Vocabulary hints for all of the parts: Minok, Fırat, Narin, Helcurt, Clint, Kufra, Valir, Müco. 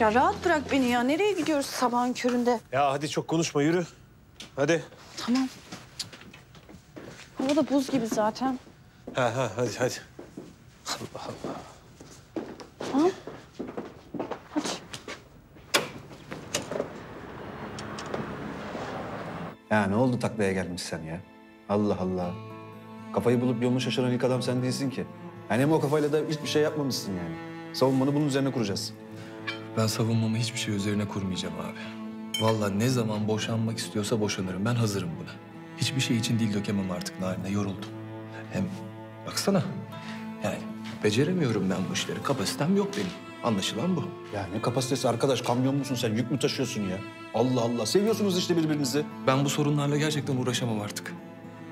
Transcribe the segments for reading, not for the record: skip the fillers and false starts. Ya rahat bırak beni ya. Nereye gidiyoruz sabahın köründe? Ya hadi çok konuşma, yürü. Hadi. Tamam. Hava da buz gibi zaten. Ha hadi hadi. Allah Allah. Ha? Hadi. Ya ne oldu taklaya gelmiş sen ya? Allah Allah. Kafayı bulup yolunu şaşıran ilk adam sen değilsin ki. Yani hem o kafayla da hiçbir şey yapmamışsın yani. Savunmanı bunun üzerine kuracağız. Ben savunmamı hiçbir şey üzerine kurmayacağım abi. Vallahi ne zaman boşanmak istiyorsa boşanırım. Ben hazırım buna. Hiçbir şey için dil dökemem artık Narin'e. Yoruldum. Hem baksana. Yani beceremiyorum ben bu işleri. Kapasitem yok benim. Anlaşılan bu. Ya ne kapasitesi arkadaş? Kamyon musun sen? Yük mü taşıyorsun ya? Allah Allah. Seviyorsunuz işte birbirinizi. Ben bu sorunlarla gerçekten uğraşamam artık.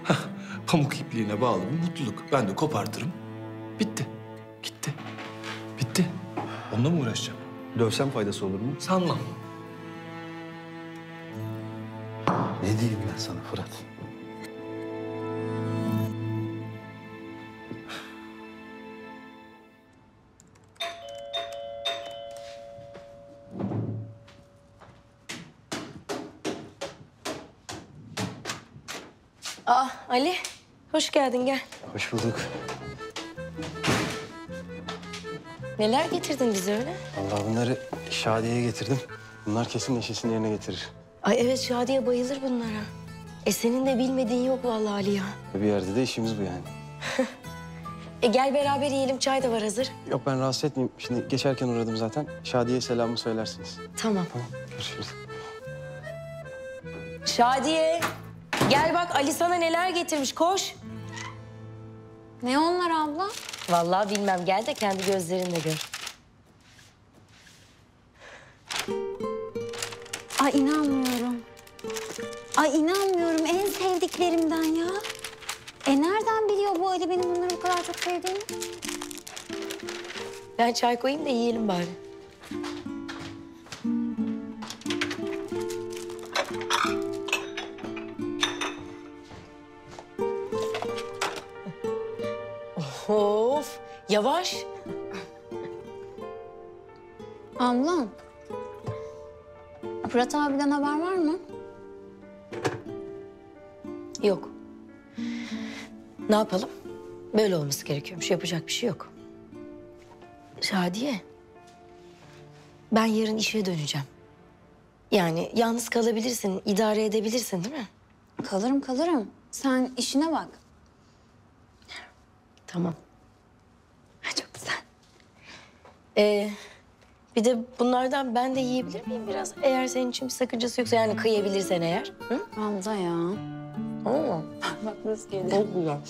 Hah. Pamuk ipliğine bağlı bir mutluluk. Ben de kopartırım. Bitti. Gitti. Bitti. Onunla mı uğraşacağım? Dövsem faydası olur mu? Sanmam. Ne diyeyim ben sana Fırat? Aa Ali, hoş geldin, gel. Hoş bulduk. Neler getirdin bize öyle? Vallahi bunları Şadiye'ye getirdim. Bunlar kesin neşesini yerine getirir. Ay evet, Şadiye bayılır bunlara. E senin de bilmediğin yok vallahi Ali ya. Bir yerde de işimiz bu yani. Gel beraber yiyelim, çay da var hazır. Yok ben rahatsız etmeyeyim. Şimdi geçerken uğradım zaten. Şadiye'ye selamımı söylersiniz. Tamam. Tamam, görüşürüz. Şadiye, gel bak Ali sana neler getirmiş, koş. Ne onlar abla? Vallahi bilmem, gel de kendi gözlerinle gör. Ay inanmıyorum. Ay inanmıyorum, en sevdiklerimden ya. E nereden biliyor bu Ali benim bunları bu kadar çok sevdiğimi? Ben çay koyayım da yiyelim bari. Of, yavaş. Ablam, Fırat abiden haber var mı? Yok. Ne yapalım? Böyle olması gerekiyormuş, yapacak bir şey yok. Şadiye, ben yarın işe döneceğim. Yani yalnız kalabilirsin, idare edebilirsin değil mi? Kalırım, kalırım. Sen işine bak. Tamam. Çok güzel. Bir de bunlardan ben de yiyebilir miyim biraz? Eğer senin için bir sakıncası yoksa yani kıyabilirsen eğer. Hı? Hamza ya. Oo. Bak nasıl geliyor. Çok güzel.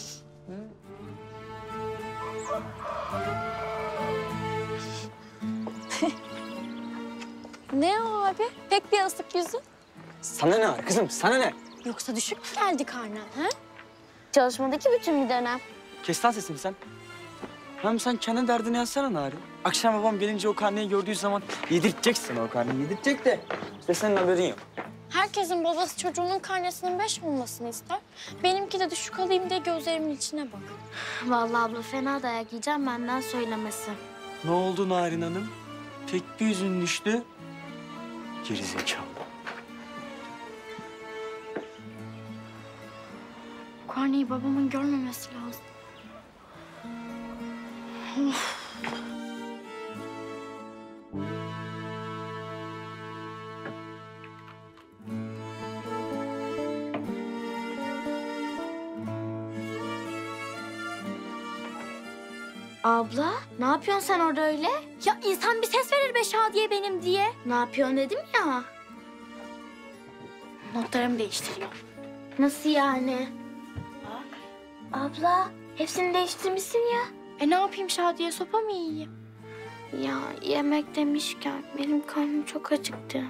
Ne o abi? Pek bir asık yüzün. Sana ne var kızım? Sana ne? Yoksa düşük mü geldi karnen? Ha? Çalışmadaki bütün bir dönem. Kes lan sesini sen. Hem sen kendi derdini yazsana Narin. Akşam babam gelince o karneyi gördüğü zaman yedirteceksin o karneyi. Yedirtecek de işte senin haberin yok. Herkesin babası çocuğunun karnesinin 5 olmasını ister. Benimki de düşük alayım diye gözlerimin içine bak. Vallahi abla fena dayak yiyeceğim benden söylemesi. Ne oldu Narin Hanım? Tek bir yüzün düştü. Gerizekalı. Bu karneyi babamın görmemesi lazım. Abla, ne yapıyorsun sen orada öyle? Ya insan bir ses verir be Şadiye benim diye. Ne yapıyorsun dedim ya. Notlarımı değiştiriyorum. Nasıl yani? Bak. Abla, hepsini değiştirmişsin ya. E ne yapayım Şadiye, sopa mı yiyeyim? Ya yemek demişken benim karnım çok acıktı.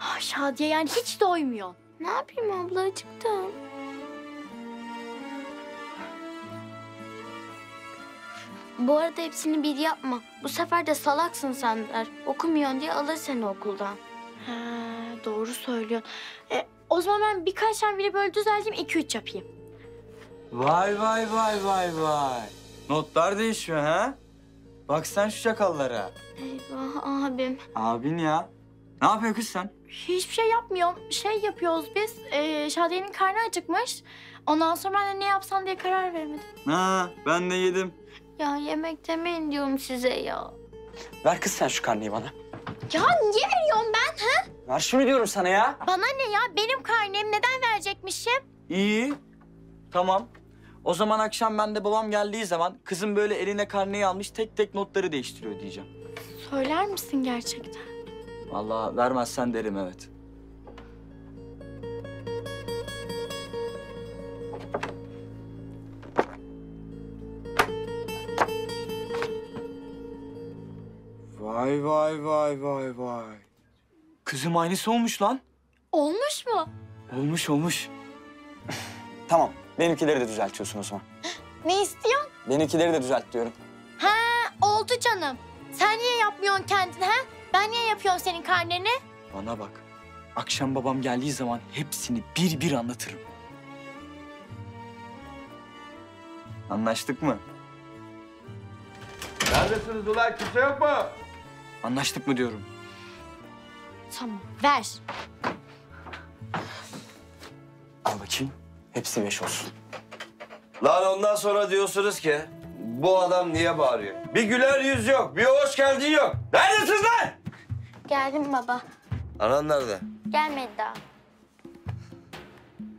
Ah Şadiye yani hiç doymuyor. Ne yapayım abla, acıktım. Bu arada hepsini bir yapma. Bu sefer de salaksın sen der. Okumuyorsun diye alır seni okuldan. He, doğru söylüyorsun. O zaman ben birkaç tane biri böyle düzelteyim, 2-3 yapayım. Vay vay vay vay vay. Notlar değişiyor ha? Bak sen şu çakallara. Eyvah abim. Abin ya. Ne yapıyor kız sen? Hiçbir şey yapmıyorum. Şey yapıyoruz biz. Şadiye'nin karnı acıkmış. Ondan sonra ben de ne yapsam diye karar vermedim. Ha, ben de yedim. Ya yemek demeyin diyorum size ya. Ver kız sen şu karneyi bana. Ya niye veriyorum ben ha? Ver şunu diyorum sana ya. Bana ne ya? Benim karnem, neden verecekmişim? İyi. Tamam. O zaman akşam ben de babam geldiği zaman kızım böyle eline karneyi almış tek tek notları değiştiriyor diyeceğim. Söyler misin gerçekten? Vallahi vermezsen derim evet. Vay vay vay vay vay. Kızım aynısı olmuş lan. Olmuş mu? Olmuş olmuş. Tamam. Benimkileri de düzeltiyorsun o zaman. Ne istiyorsun? Benimkileri de düzelt diyorum. Ha, oldu canım. Sen niye yapmıyorsun kendini ha? Ben niye yapıyorum senin karneni? Bana bak. Akşam babam geldiği zaman hepsini bir bir anlatırım. Anlaştık mı? Neredesiniz ulan? Kimse yok mu? Anlaştık mı diyorum. Tamam, ver. Al bakayım. Hepsi 5 olsun. Lan ondan sonra diyorsunuz ki bu adam niye bağırıyor? Bir güler yüz yok, bir hoş geldin yok. Neredesiniz lan? Geldim baba. Anan nerede? Gelmedi daha.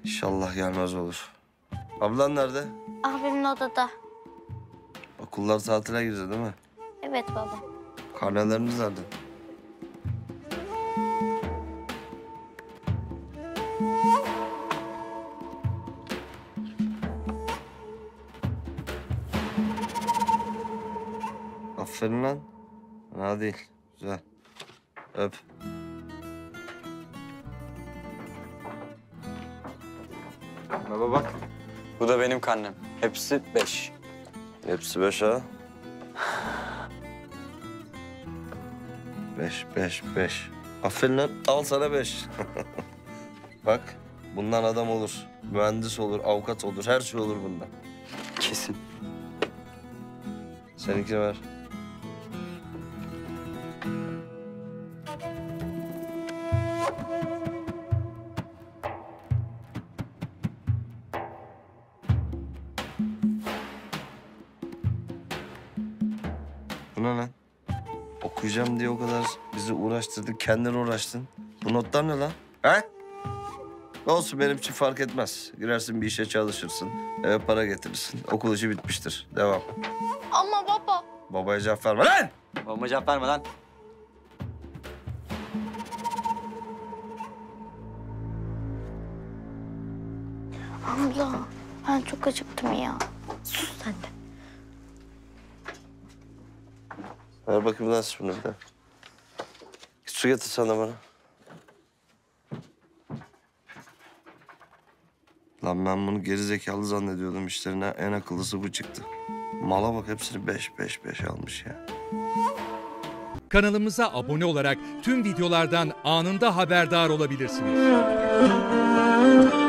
İnşallah gelmez olur. Ablan nerede? Abimin odada. Okullar tatile girdi değil mi? Evet baba. Karneleriniz nerede? Aferin lan. Fena değil. Güzel. Öp. Baba bak. Bu da benim karnem. Hepsi 5. Hepsi 5 ha. 5, 5, 5. Aferin lan. Al sana 5. Bak. Bundan adam olur. Mühendis olur, avukat olur. Her şey olur bundan. Kesin. Seninkini ver. Buna lan? Okuyacağım diye o kadar bizi uğraştırdın, kendin uğraştın. Bu notlar ne lan? Ha? Ne olsun benim için fark etmez. Girersin bir işe çalışırsın, eve para getirirsin. Okul işi bitmiştir. Devam. Ama baba. Babaya cevap verme lan! Babama cevap verme lan. Abla, ben çok acıktım ya. Sus sen de. Ver bakayım lan şunu bir daha. Git su getir sana bana. Lan ben bunu gerizekalı zannediyordum. İşlerine en akıllısı bu çıktı. Mala bak hepsini 5, 5, 5 almış ya. Kanalımıza abone olarak tüm videolardan anında haberdar olabilirsiniz.